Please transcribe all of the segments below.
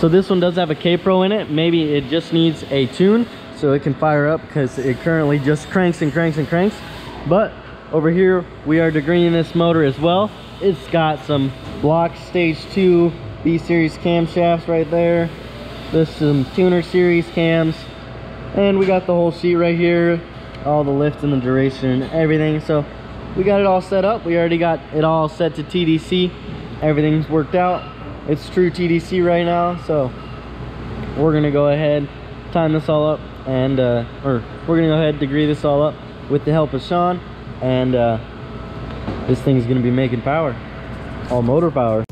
So this one does have a K-Pro in it. Maybe it just needs a tune so it can fire up, because it currently just cranks and cranks and cranks. But over here, we are degreasing this motor as well. It's got some block stage 2 B-series camshafts right there. There's some tuner series cams. And we got the whole sheet right here. All the lift and the duration and everything. So we got it all set up. We already got it all set to TDC. Everything's worked out. It's true TDC right now, so we're gonna go ahead, time this all up, and we're gonna go ahead and degree this all up with the help of Sean, and this thing's gonna be making power, all motor power.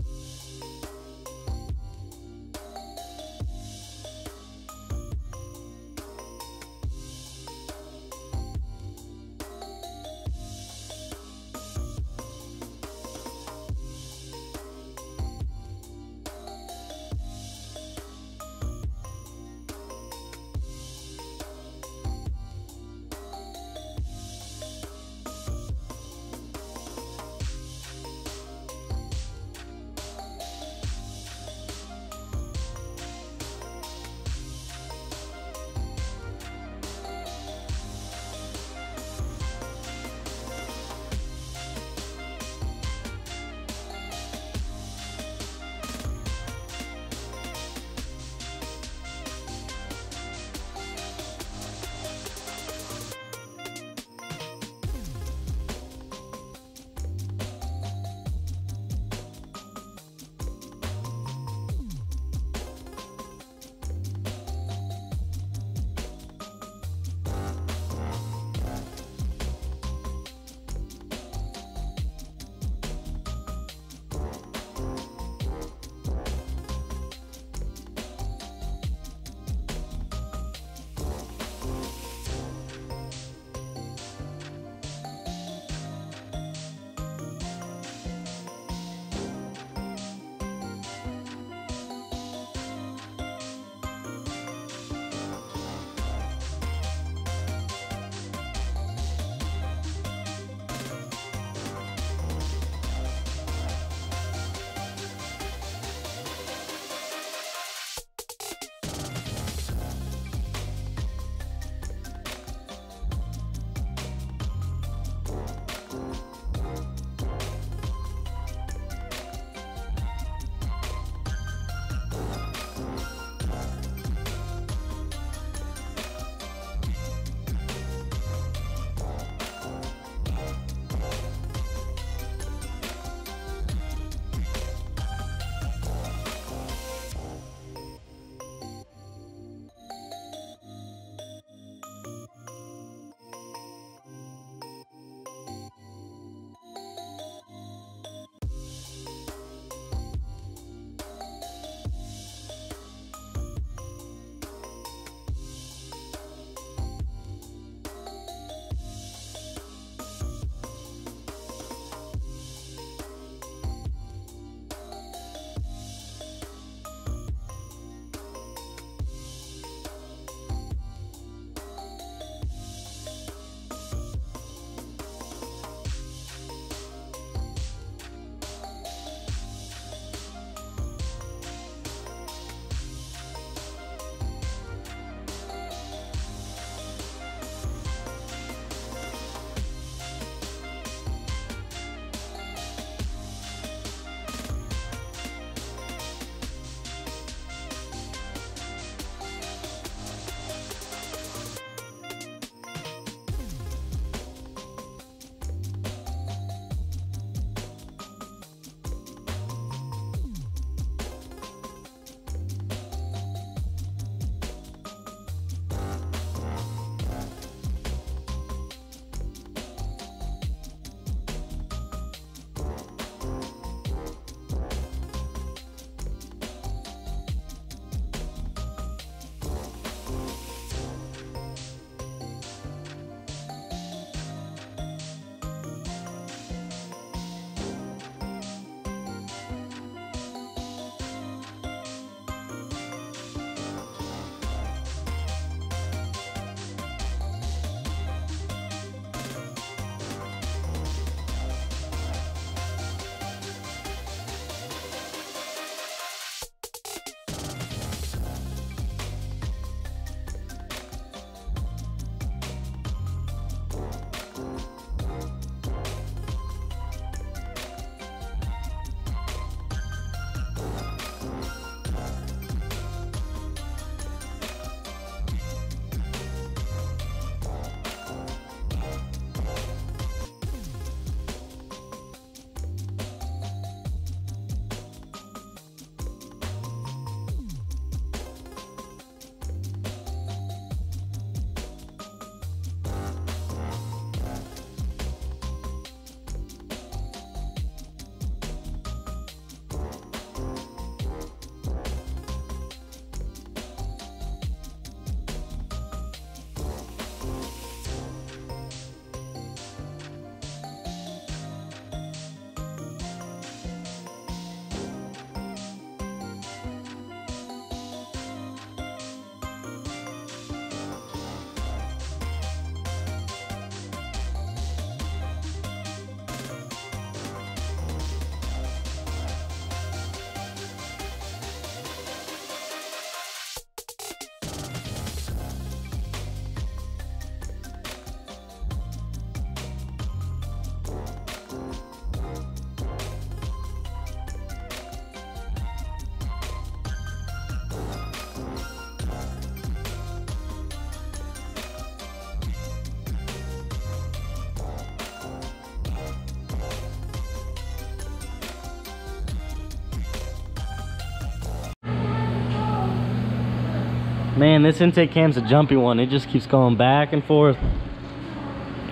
Man, this intake cam's a jumpy one. It just keeps going back and forth.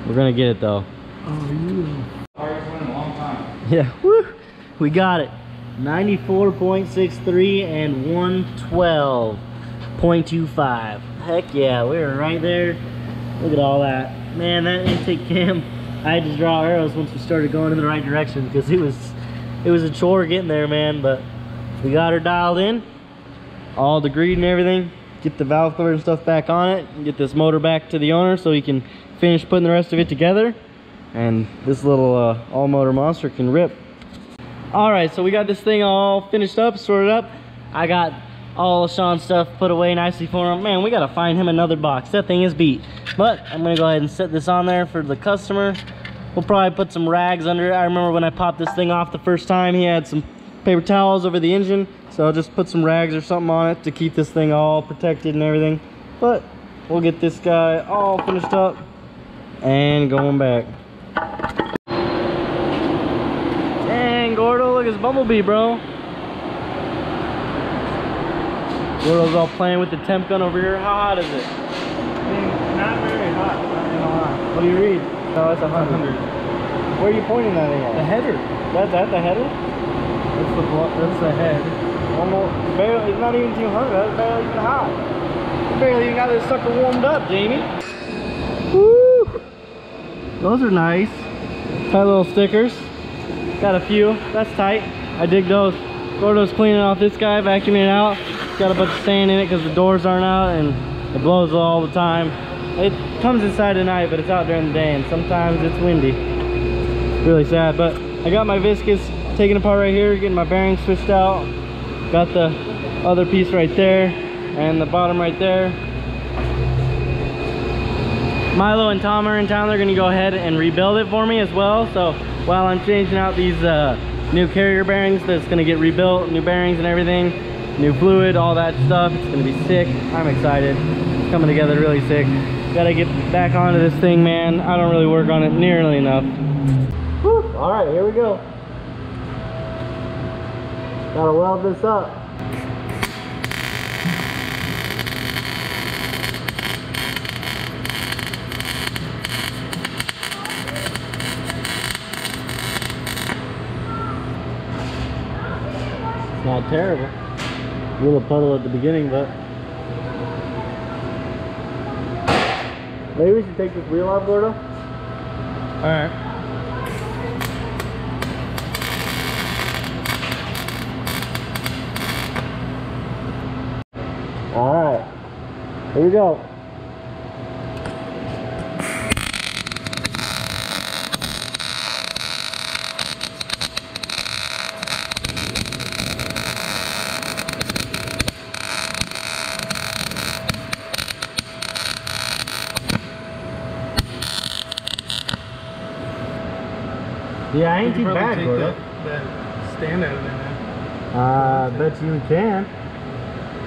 We're gonna get it though. Oh yeah. Yeah, woo! We got it. 94.63 and 112.25. Heck yeah, we were right there. Look at all that. Man, that intake cam, I had to draw arrows once we started going in the right direction because it was a chore getting there, man, but we got her dialed in. All degreed and everything. Get the valve cover and stuff back on it and get this motor back to the owner so he can finish putting the rest of it together, and this little all motor monster can rip. All right, so we got this thing all finished up, sorted up. I got all of Sean's stuff put away nicely for him. Man, we gotta find him another box. That thing is beat. But I'm gonna go ahead and set this on there for the customer. We'll probably put some rags under it. I remember when I popped this thing off the first time, he had some paper towels over the engine. So I'll just put some rags or something on it to keep this thing all protected and everything. But we'll get this guy all finished up and going back. Dang, Gordo, look at his bumblebee, bro. Gordo's all playing with the temp gun over here. How hot is it? Not very hot, not gonna lie. What do you read? No, it's 100. Where are you pointing that at? The header. That the header? That's the head. Almost, barely, it's not even 200, that's barely even hot. You barely even got this sucker warmed up, Jamie. Woo! Those are nice. Got little stickers. Got a few, that's tight. I dig those. Gordo's cleaning off this guy, vacuuming it out. Got a bunch of sand in it because the doors aren't out and it blows all the time. It comes inside at night, but it's out during the day, and sometimes it's windy. Really sad, but I got my viscous taken apart right here, getting my bearings switched out. Got the other piece right there and the bottom right there. Milo and Tom are in town. They're gonna go ahead and rebuild it for me as well. So while I'm changing out these new carrier bearings, that's gonna get rebuilt, new bearings and everything, new fluid, all that stuff. It's gonna be sick. I'm excited. It's coming together really sick. Gotta get back onto this thing, man. I don't really work on it nearly enough. Woo. All right, here we go. Gotta weld this up. It's not terrible. A little puddle at the beginning, but maybe we should take this wheel off, Gordo. All right. Alright, here we go. Yeah, I ain't too bad, bro. That stand out of there, man. I bet you can.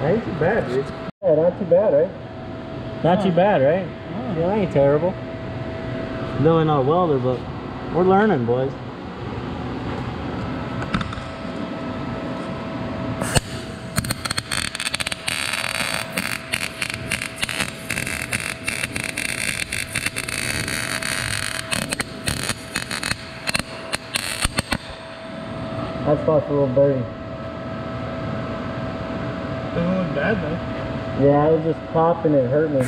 That ain't too bad, dude. Yeah, not too bad, right? Not too bad, right? Yeah, that ain't terrible. Really not a welder, but we're learning, boys. That spot's a little dirty. Doesn't look bad though. Yeah, I was just popping it, hurt me.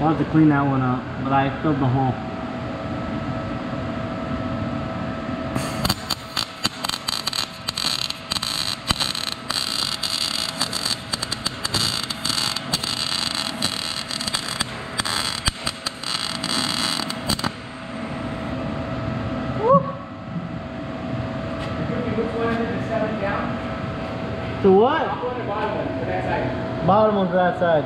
I'll have to clean that one up, but I filled the hole. To what? Bottom one to that side.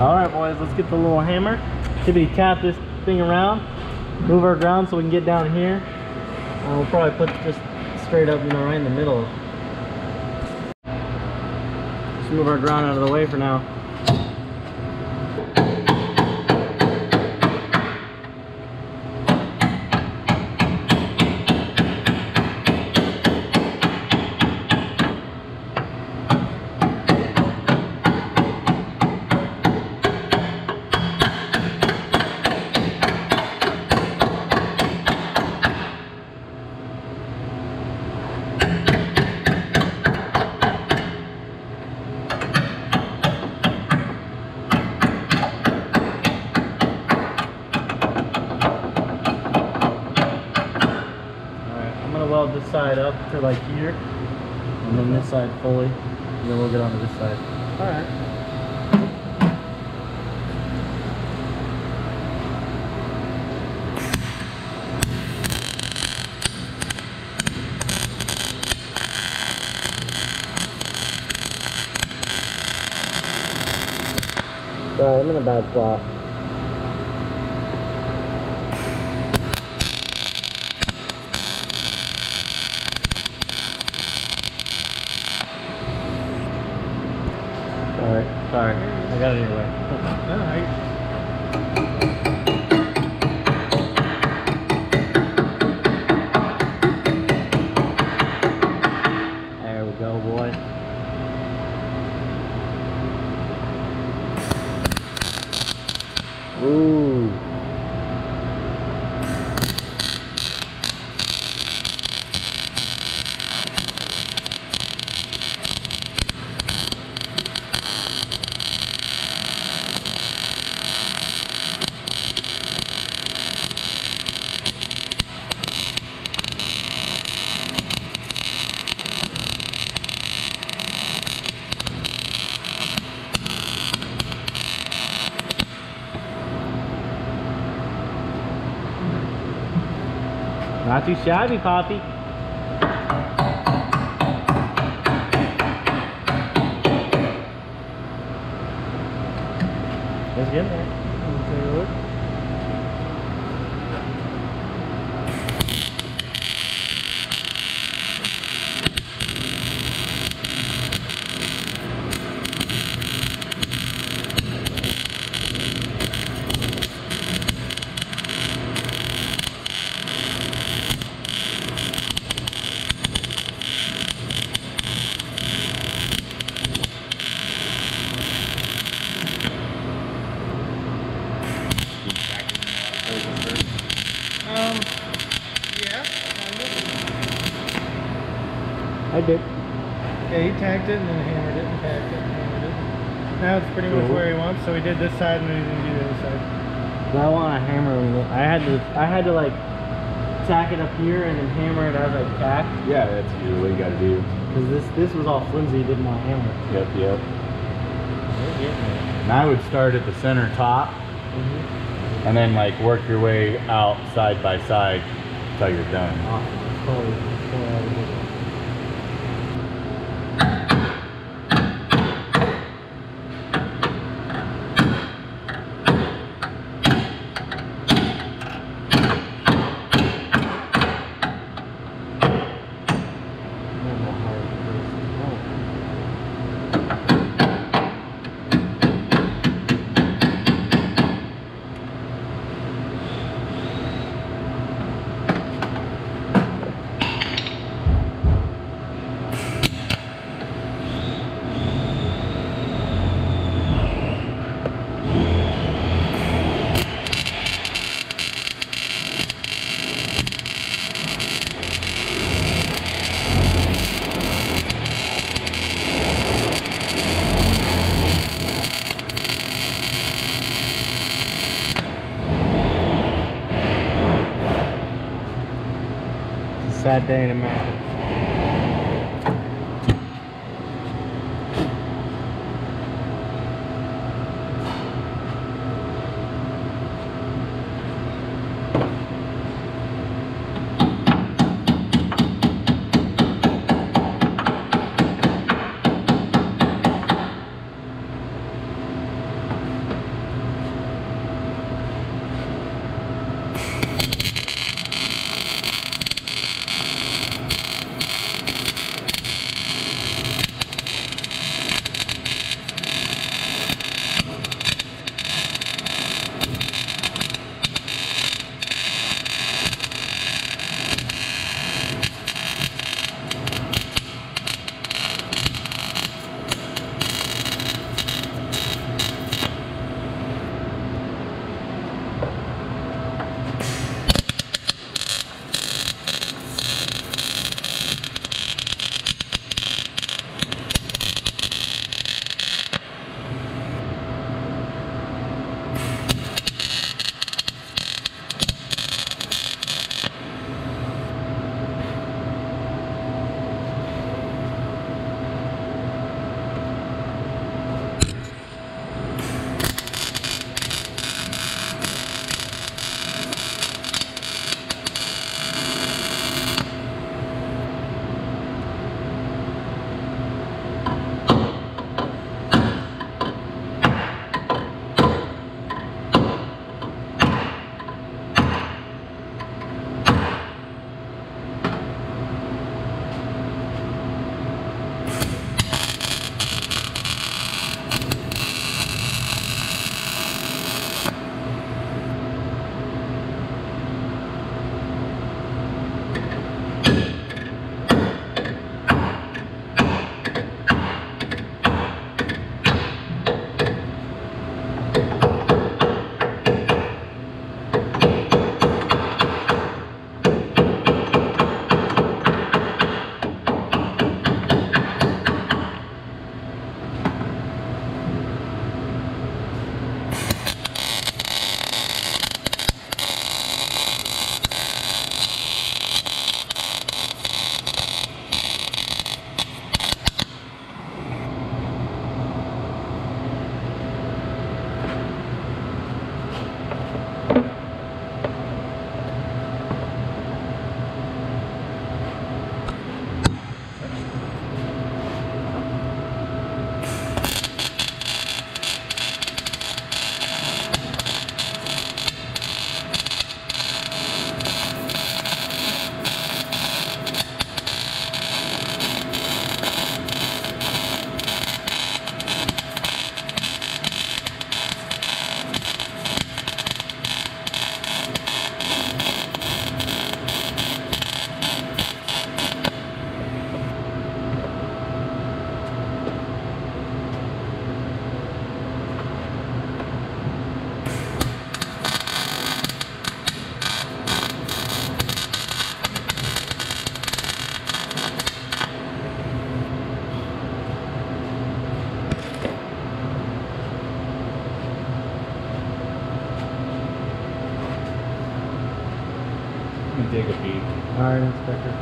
All right, boys, let's get the little hammer. Tippity tap this thing around. move our ground so we can get down here. And we'll probably put just straight up, you know, right in the middle. Just move our ground out of the way for now. Up to like here, and then this side fully, and then we'll get onto this side. All right. Sorry, I'm in a bad spot. Sorry, I got it anyway. Alright. Not too shabby, Poppy. Let's get in there. Take a look. I did. Yeah, he tagged it and then hammered it and tagged it and hammered it. Now it's pretty much where he wants, so we did this side and we didn't do the other side. I want to hammer it. I had to like tack it up here and then hammer it as I tacked. Yeah, that's usually what you gotta do. Because this was all flimsy, didn't want to hammer it. Yep. And I would start at the center top and then like work your way out side by side until you're done. Totally. Sad day in America. can dig a beak. Alright, Inspector.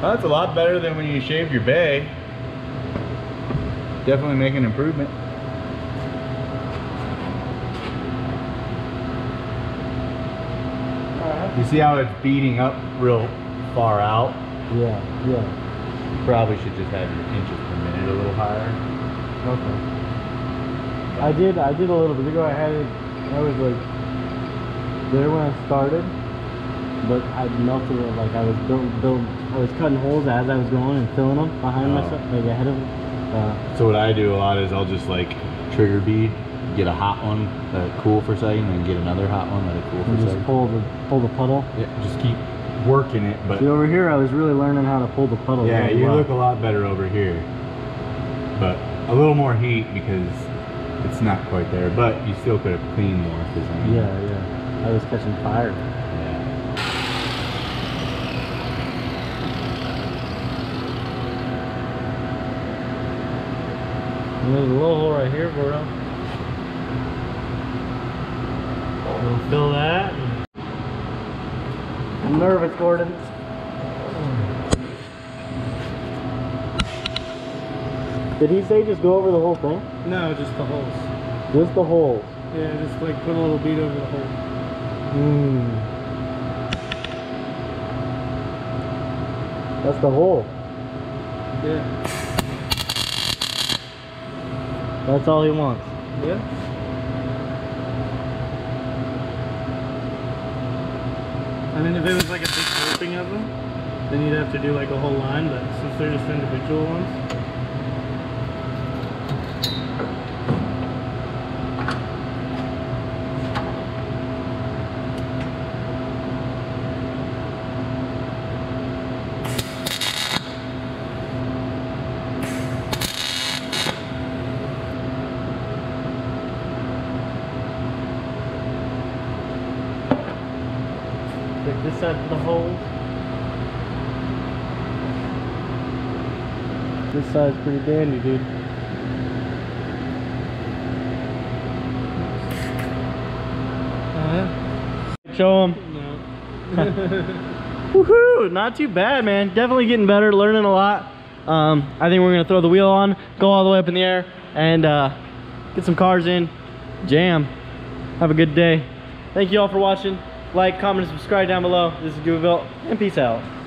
Well, that's a lot better than when you shaved your bay. Definitely make an improvement. You see how it's beating up real far out? Yeah, yeah. You probably should just have your inches per minute a little higher. Okay. I did a little bit ago. I had it, I was like there when I started, but I melted it. Like I was I was cutting holes as I was going and filling them behind myself, like ahead of them. So what I do a lot is I'll just like trigger bead. Get a hot one, let it cool for a second, and then get another hot one, let it cool for a second. Just pull the puddle? Yeah, just keep working it. But see, over here I was really learning how to pull the puddle. Yeah, you look a lot better over here. But a little more heat because it's not quite there, but you still could have cleaned more. I mean, yeah, yeah. I was catching fire. Yeah. And there's a little hole right here, Gordo. We'll fill that. I'm nervous, Gordon. Did he say just go over the whole thing? No, just the holes. Just the holes? Yeah, just like put a little bead over the hole. That's the hole. Yeah. That's all he wants. Yeah. I mean, if it was like a big grouping of them, then you'd have to do like a whole line, but since they're just individual ones. This side for the holes. This side's pretty dandy, dude. Show them. No. Woohoo! Not too bad, man. Definitely getting better, learning a lot. I think we're gonna throw the wheel on, go all the way up in the air, and get some cars in. Jam. Have a good day. Thank you all for watching. Like, comment, and subscribe down below. This is GoofyBuilt, and peace out.